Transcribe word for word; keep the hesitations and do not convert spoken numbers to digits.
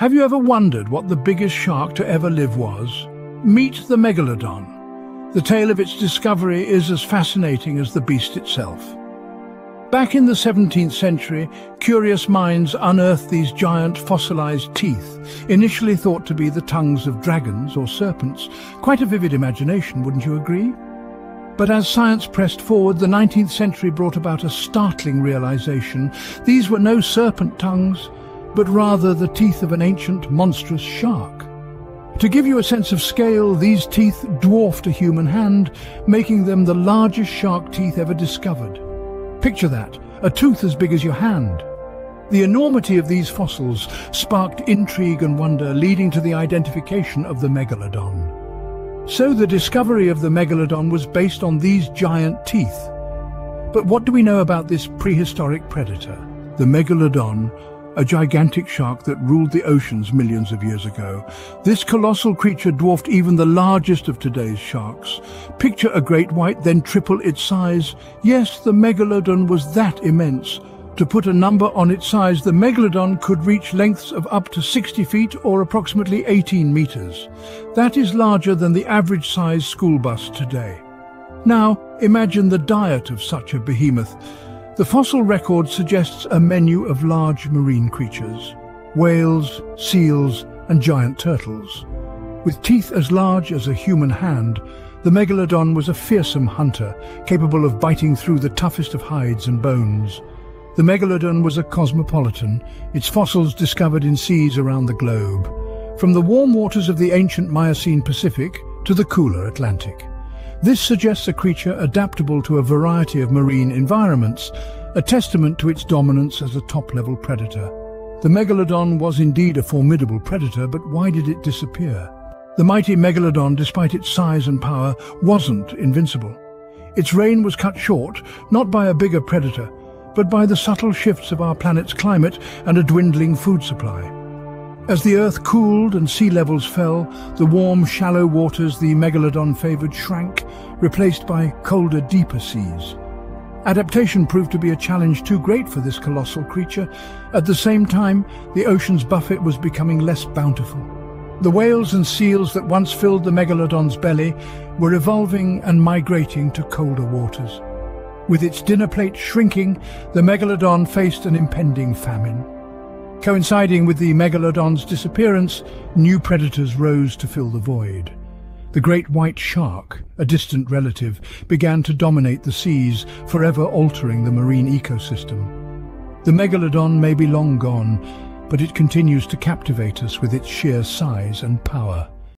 Have you ever wondered what the biggest shark to ever live was? Meet the Megalodon. The tale of its discovery is as fascinating as the beast itself. Back in the seventeenth century, curious minds unearthed these giant fossilized teeth, initially thought to be the tongues of dragons or serpents. Quite a vivid imagination, wouldn't you agree? But as science pressed forward, the nineteenth century brought about a startling realization. These were no serpent tongues, but rather the teeth of an ancient, monstrous shark. To give you a sense of scale, these teeth dwarfed a human hand, making them the largest shark teeth ever discovered. Picture that, a tooth as big as your hand. The enormity of these fossils sparked intrigue and wonder, leading to the identification of the Megalodon. So the discovery of the Megalodon was based on these giant teeth. But what do we know about this prehistoric predator? The Megalodon, a gigantic shark that ruled the oceans millions of years ago. This colossal creature dwarfed even the largest of today's sharks. Picture a great white, then triple its size. Yes, the Megalodon was that immense. To put a number on its size, the Megalodon could reach lengths of up to sixty feet or approximately eighteen meters. That is larger than the average size school bus today. Now, imagine the diet of such a behemoth. The fossil record suggests a menu of large marine creatures, whales, seals, and giant turtles. With teeth as large as a human hand, the Megalodon was a fearsome hunter, capable of biting through the toughest of hides and bones. The Megalodon was a cosmopolitan, its fossils discovered in seas around the globe, from the warm waters of the ancient Miocene Pacific to the cooler Atlantic. This suggests a creature adaptable to a variety of marine environments, a testament to its dominance as a top-level predator. The Megalodon was indeed a formidable predator, but why did it disappear? The mighty Megalodon, despite its size and power, wasn't invincible. Its reign was cut short, not by a bigger predator, but by the subtle shifts of our planet's climate and a dwindling food supply. As the Earth cooled and sea levels fell, the warm, shallow waters the Megalodon favored shrank, replaced by colder, deeper seas. Adaptation proved to be a challenge too great for this colossal creature. At the same time, the ocean's buffet was becoming less bountiful. The whales and seals that once filled the Megalodon's belly were evolving and migrating to colder waters. With its dinner plate shrinking, the Megalodon faced an impending famine. Coinciding with the Megalodon's disappearance, new predators rose to fill the void. The great white shark, a distant relative, began to dominate the seas, forever altering the marine ecosystem. The Megalodon may be long gone, but it continues to captivate us with its sheer size and power.